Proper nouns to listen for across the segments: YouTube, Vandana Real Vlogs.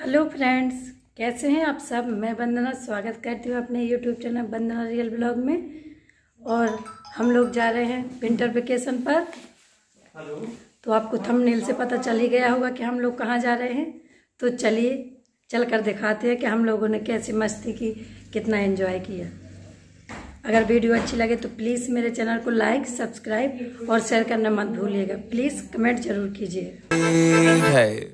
Hello friends, कैसे हैं आप सब। मैं वंदना स्वागत करती हूँ अपने YouTube channel Vandana real vlog में। और हम लोग जा रहे हैं विंटर वेकेशन पर। तो आपको थंबनेल से पता चल ही गया होगा कि हम लोग कहाँ जा रहे हैं। तो चलिए चलकर दिखाते हैं कि हम लोगों ने कैसी मस्ती की, कितना एंजॉय किया। अगर वीडियो अच्छी लगे तो प्लीज़ मेरे चैनल को लाइक, सब्सक्राइब और शेयर करना मत भूलिएगा। प्लीज़ कमेंट जरूर कीजिए।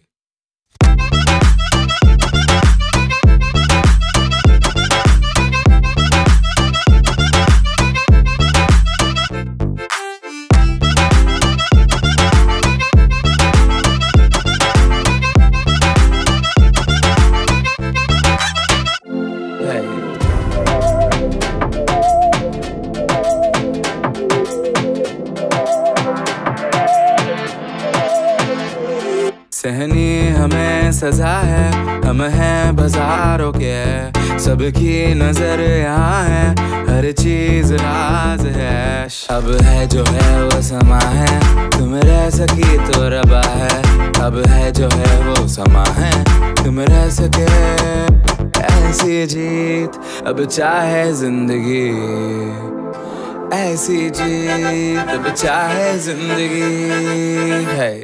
सहनी हमें सजा है, हम हैं बाजारों के, सबकी नजर यहाँ है, हर चीज राज है। अब है जो है वो समा है, तुम रह सकी तो रबा है। अब है जो है वो समा है, तुम रह सके ऐसी जीत, अब चाहे जिंदगी ऐसी जीत, अब चाहे जिंदगी है।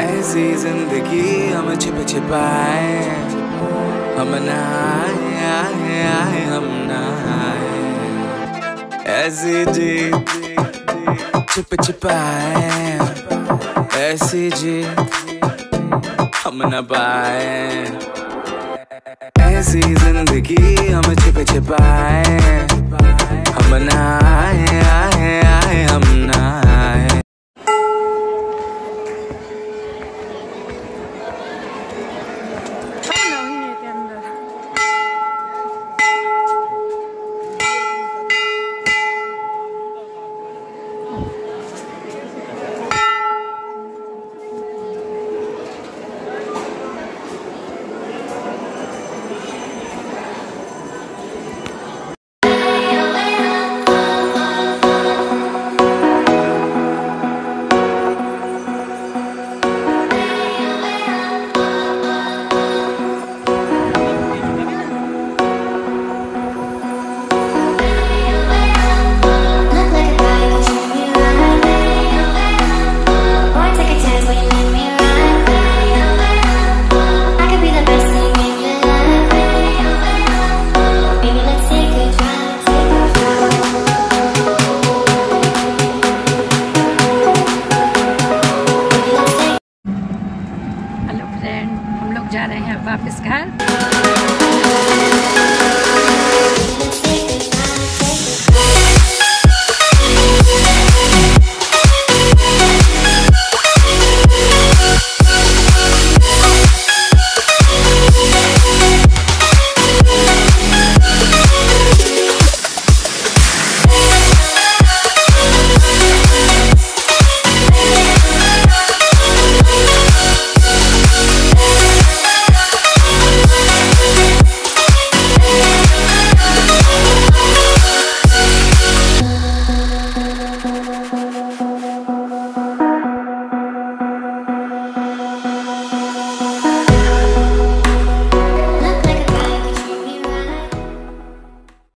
ऐसी जिंदगी हम छिप छिपाए, हम नहाए आए आए हम नहाए। ऐसी जी छिप छिपाए, ऐसी जी हम न पाए। ऐसी जिंदगी हम छिप छिपाए, हम नहाए आए आए हम नहाए। वापस घर।